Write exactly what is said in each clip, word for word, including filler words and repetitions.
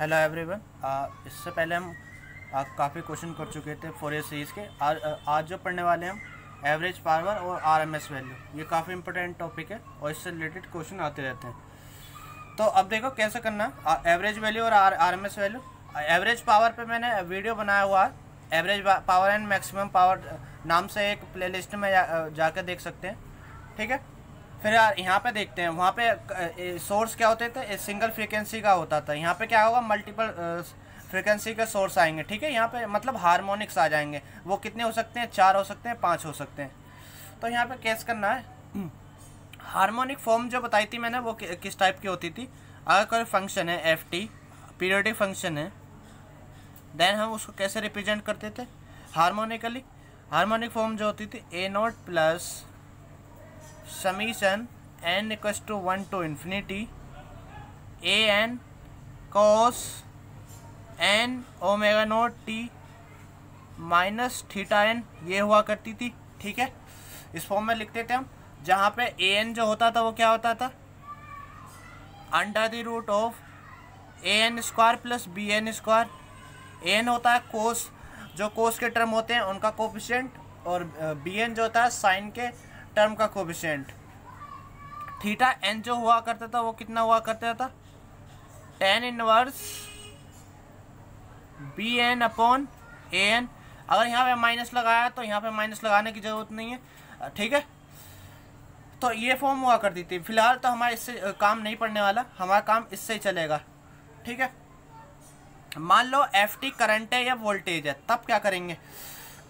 Hello everyone, इससे पहले हम काफ़ी क्वेश्चन कर चुके थे फोरियर सीरीज़ के। आ, आज जो पढ़ने वाले हम एवरेज पावर और आरएमएस वैल्यू, ये काफ़ी इंपॉर्टेंट टॉपिक है और इससे रिलेटेड क्वेश्चन आते रहते हैं। तो अब देखो कैसे करना है एवरेज वैल्यू और आरएमएस वैल्यू। एवरेज पावर पे मैंने वीडियो बनाया हुआ है, average power and maximum power नाम से एक प्ले लिस्ट में जा, जाकर देख सकते हैं। ठीक है, फिर यार यहाँ पे देखते हैं, वहाँ पे सोर्स क्या होते थे, सिंगल फ्रीक्वेंसी का होता था। यहाँ पे क्या होगा, मल्टीपल फ्रीक्वेंसी के सोर्स आएंगे। ठीक है, यहाँ पे मतलब हार्मोनिक्स आ जाएंगे। वो कितने हो सकते हैं, चार हो सकते हैं, पाँच हो सकते हैं। तो यहाँ पे कैस करना है, हार्मोनिक फॉर्म जो बताई थी मैंने वो कि, किस टाइप की होती थी। अगर कोई फंक्शन है एफ टी, पीरियडिक फंक्शन है, देन हम उसको कैसे रिप्रेजेंट करते थे हार्मोनिकली। हार्मोनिक फॉर्म जो होती थी A naught plus summation N equals to one to infinity A N cos N omega naught T minus theta N, ये हुआ करती थी। ठीक है, इस फॉर्म में लिखते थे हम, जहाँ पे ए एन जो होता था वो क्या होता था, under the root of A N square plus B N square. A N होता है कोस, जो कोस के टर्म होते हैं उनका कोफिशिएंट, और बी एन जो होता है साइन के टर्म का कोफिशिएंट। थीटा एन जो हुआ करता था वो कितना हुआ करता था, tan inverse B N upon A N. अगर यहाँ पे माइनस लगाया तो यहाँ पे माइनस लगाने की ज़रूरत नहीं है। ठीक है, तो ये फॉर्म हुआ करती थी। फिलहाल तो हमारा इससे काम नहीं पड़ने वाला, हमारा काम इससे ही चलेगा। ठीक है, मान लो एफ टी करंट है या वोल्टेज है, तब क्या करेंगे।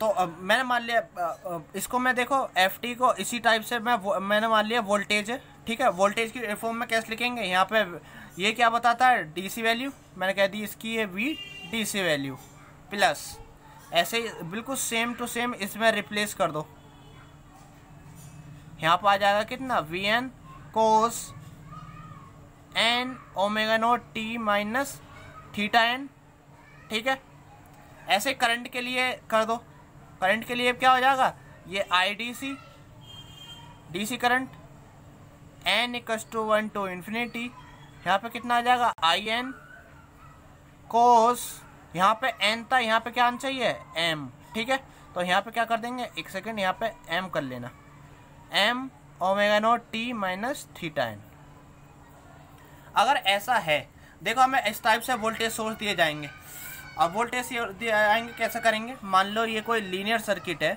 तो अब मैंने मान लिया इसको, मैं देखो एफ टी को इसी टाइप से मैं मैंने मान लिया वोल्टेज है। ठीक है, वोल्टेज की फॉर्म में कैसे लिखेंगे, यहाँ पे ये क्या बताता है, डीसी वैल्यू। मैंने कह दी इसकी ये वी डीसी वैल्यू प्लस, ऐसे बिल्कुल सेम टू सेम इसमें रिप्लेस कर दो। यहाँ पर आ जाएगा कितना, V N cos N omega naught T minus theta N. ठीक है, ऐसे करंट के लिए कर दो। करंट के लिए क्या हो जाएगा, ये I D C D C current N equals to one to infinity. यहाँ पे कितना आ जाएगा, आई एन कोस, यहाँ पे एन था, यहाँ पे क्या आना चाहिए, एम। ठीक है, तो यहाँ पे क्या कर देंगे, एक सेकेंड, यहाँ पे एम कर लेना, M omega naught T minus theta N. अगर ऐसा है, देखो हमें इस टाइप से वोल्टेज सोर्स दिए जाएंगे। अब वोल्टेज आएंगे कैसे करेंगे, मान लो ये कोई लीनियर सर्किट है,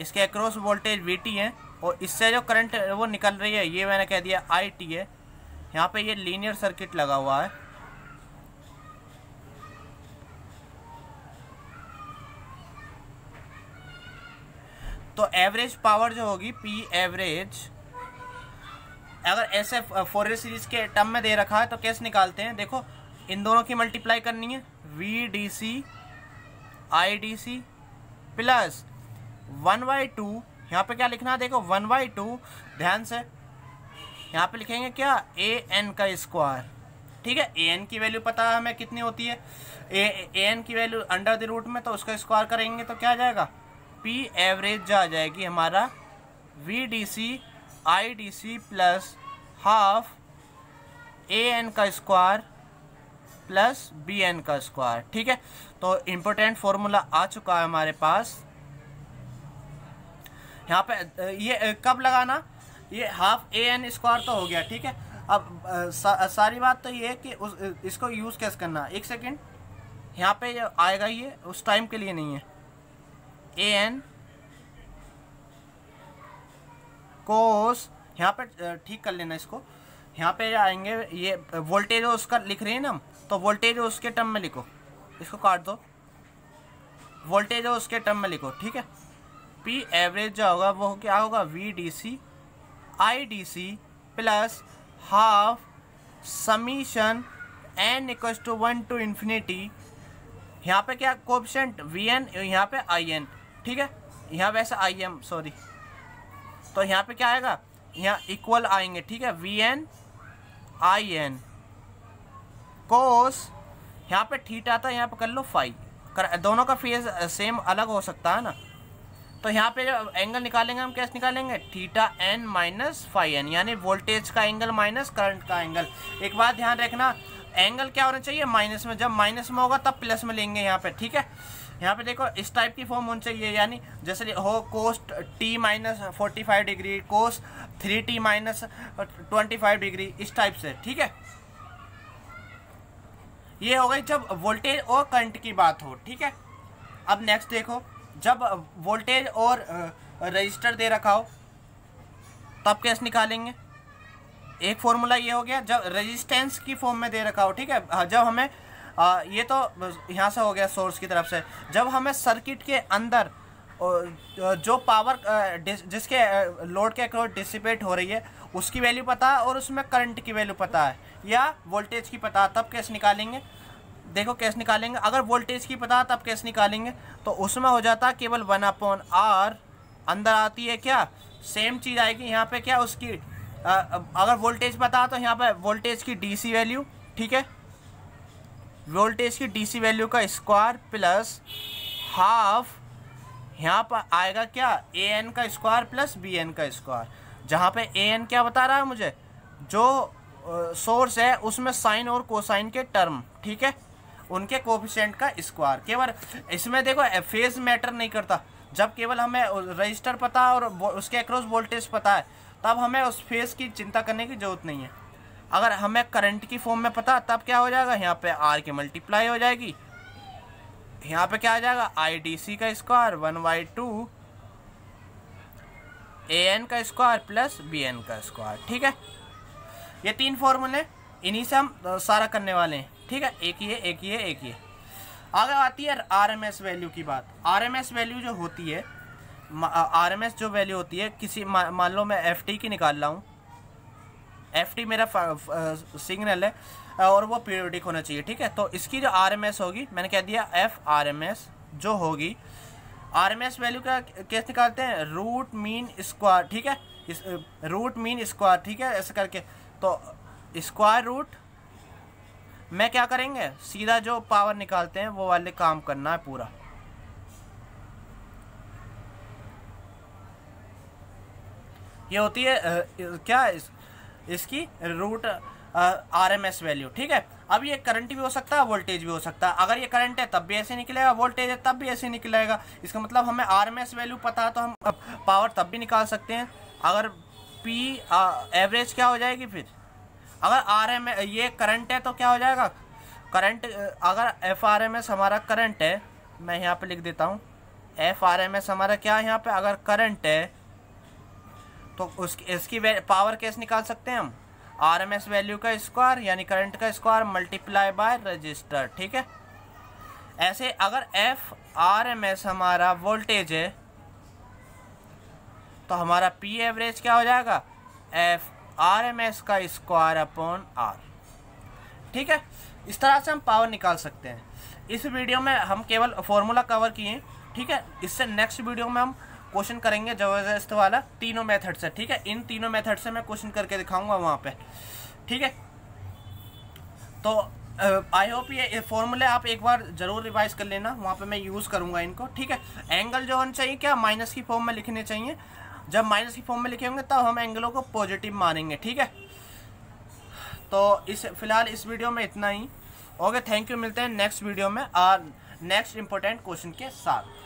इसके अक्रॉस वोल्टेज वीटी है और इससे जो करंट वो निकल रही है ये मैंने कह दिया आईटी है। यहाँ पे ये लीनियर सर्किट लगा हुआ है। तो एवरेज पावर जो होगी पी एवरेज, अगर ऐसे फोरियर सीरीज के टर्म में दे रखा है तो कैसे निकालते हैं, देखो इन दोनों की मल्टीप्लाई करनी है, V D C I D C plus one by two. यहाँ पर क्या लिखना है, देखो वन बाई टू, ध्यान से यहाँ पे लिखेंगे क्या, ए एन का स्क्वायर। ठीक है, ए एन की वैल्यू पता है हमें कितनी होती है, ए एन की वैल्यू अंडर द रूट में, तो उसका स्क्वायर करेंगे तो क्या आ जाएगा, पी एवरेज जो आ जाएगी हमारा V D C I D C plus half A N का स्क्वायर प्लस बी एन का स्क्वायर। ठीक है, तो इम्पोर्टेंट फॉर्मूला आ चुका है हमारे पास। यहाँ पे ये कब लगाना, ये हाफ ए एन स्क्वायर तो हो गया। ठीक है, अब सा, सारी बात तो ये है कि उस इसको यूज़ कैसे करना है। एक सेकेंड, यहाँ पे जो आएगा ये उस टाइम के लिए नहीं है, ए एन कोस, यहाँ पे ठीक कर लेना इसको। यहाँ पे आएंगे ये वोल्टेज उसका लिख रहे हैं ना हम, तो वोल्टेज उसके टर्म में लिखो, इसको काट दो, वोल्टेज उसके टर्म में लिखो। ठीक है, पी एवरेज जो होगा वो क्या होगा, V D C I D C plus half summation N equals to one to infinity. यहाँ पे क्या कोएफिशिएंट वी एन, यहाँ पे आई एन। ठीक है, यहाँ वैसे आई एम सॉरी, तो यहाँ पे क्या आएगा, यहाँ इक्वल आएंगे। ठीक है, V N I N cos, यहाँ पे थीटा था, यहाँ पे कर लो फाई, कर, दोनों का फेज सेम अलग हो सकता है ना। तो यहाँ पे एंगल निकालेंगे हम, कैसे निकालेंगे, theta N minus phi N, यानी वोल्टेज का एंगल माइनस करंट का एंगल। एक बात ध्यान रखना, एंगल क्या होना चाहिए, माइनस में, जब माइनस में होगा तब प्लस में लेंगे यहाँ पे, ठीक है। यहाँ पे देखो इस टाइप की फॉर्म होनी चाहिए, यानी जैसे हो cos T minus forty five degree, cos three T minus twenty five degree, इस टाइप से, ठीक है। ये हो गई जब वोल्टेज और करंट की बात हो, ठीक है। अब नेक्स्ट देखो, जब वोल्टेज और रजिस्टर दे रखा हो तब कैसे निकालेंगे। एक फॉर्मूला ये हो गया जब रेजिस्टेंस की फॉर्म में दे रखा हो, ठीक है। जब हमें आ, ये तो यहाँ से हो गया सोर्स की तरफ से, जब हमें सर्किट के अंदर जो पावर जिसके लोड के अक्रॉस डिसिपेट हो रही है उसकी वैल्यू पता है और उसमें करंट की वैल्यू पता है या वोल्टेज की पता है, तब कैसे निकालेंगे। देखो कैसे निकालेंगे, अगर वोल्टेज की पता है तब कैसे निकालेंगे, तो उसमें हो जाता केवल वन अपॉन आर, अंदर आती है क्या, सेम चीज़ आएगी यहाँ पे क्या उसकी, आ, अगर वोल्टेज पता है तो यहाँ पे वोल्टेज की डीसी वैल्यू, ठीक है, वोल्टेज की डीसी वैल्यू का स्क्वायर प्लस हाफ, यहाँ पर आएगा क्या ए एन का स्क्वायर प्लस बी एन का स्क्वायर, जहाँ पे ए एन क्या बता रहा है मुझे, जो सोर्स है उसमें साइन और कोसाइन के टर्म, ठीक है, उनके कोफिशिएंट का स्क्वायर। केवल इसमें देखो फेज मैटर नहीं करता, जब केवल हमें रजिस्टर पता है और उसके अक्रॉस वोल्टेज पता है तब हमें उस फेज की चिंता करने की ज़रूरत नहीं है। अगर हमें करंट की फॉर्म में पता तब क्या हो जाएगा, यहाँ पे आर की मल्टीप्लाई हो जाएगी, यहाँ पे क्या आ जाएगा आई डी सी का square one by two A N का स्क्वायर प्लस बी एन का स्क्वायर, ठीक है। ये तीन फॉर्मूले, इन्हीं से हम सारा करने वाले हैं, ठीक है। एक ही है, एक ही है, एक ही है। आगे आती है आरएमएस वैल्यू की बात। आरएमएस वैल्यू जो होती है, आरएमएस जो वैल्यू होती है किसी, मान लो मैं एफटी की निकाल रहा हूँ, एफटी मेरा सिग्नल है और वो पीरियोडिक होना चाहिए, ठीक है। तो इसकी जो आरएमएस होगी, मैंने कह दिया एफ आरएमएस जो होगी, आरएमएस वैल्यू का कैसे निकालते हैं, रूट मीन स्क्वायर, ठीक है, इस रूट मीन स्क्वायर, ठीक है, ऐसे करके। तो स्क्वायर रूट मैं क्या करेंगे, सीधा जो पावर निकालते हैं वो वाले काम करना है पूरा, ये होती है आ, क्या इस, इसकी रूट आरएमएस वैल्यू, ठीक है। अब ये करंट भी हो सकता है, वोल्टेज भी हो सकता है। अगर ये करंट है तब भी ऐसे निकलेगा, वोल्टेज है तब भी ऐसे निकलेगा, इसका मतलब हमें आरएमएस वैल्यू पता है तो हम पावर तब भी निकाल सकते हैं। अगर पी एवरेज क्या हो जाएगी, फिर अगर आर एम ये करंट है तो क्या हो जाएगा करंट, अगर एफ आर एम एस हमारा करंट है, मैं यहाँ पे लिख देता हूँ एफ आर एम एस हमारा क्या है, यहाँ पे अगर करंट है तो उसकी इसकी पावर कैसे निकाल सकते हैं हम, आर एम एस वैल्यू का स्क्वायर यानी करंट का स्क्वायर मल्टीप्लाई बाय रजिस्टर, ठीक है। ऐसे अगर एफ आर एम एस हमारा वोल्टेज है तो हमारा पी एवरेज क्या हो जाएगा, एफ आर एम एस का स्क्वायर अपॉन आर, ठीक है। इस तरह से हम पावर निकाल सकते हैं। इस वीडियो में हम केवल फॉर्मूला कवर किए, ठीक है। इससे नेक्स्ट वीडियो में हम क्वेश्चन करेंगे ज़बरदस्त वाला, तीनों मेथड से, ठीक है। इन तीनों मेथड से मैं क्वेश्चन करके दिखाऊंगा वहाँ पे, ठीक है। तो आई होप ये फॉर्मूले आप एक बार ज़रूर रिवाइज कर लेना, वहाँ पे मैं यूज़ करूँगा इनको, ठीक है। एंगल जो होने चाहिए क्या, माइनस की फॉर्म में लिखने चाहिए, जब माइनस की फॉर्म में लिखे होंगे तब हम एंगलों को पॉजिटिव मानेंगे, ठीक है। तो इस फिलहाल इस वीडियो में इतना ही, ओके, थैंक यू। मिलते हैं नेक्स्ट वीडियो में और नेक्स्ट इम्पोर्टेंट क्वेश्चन के साथ।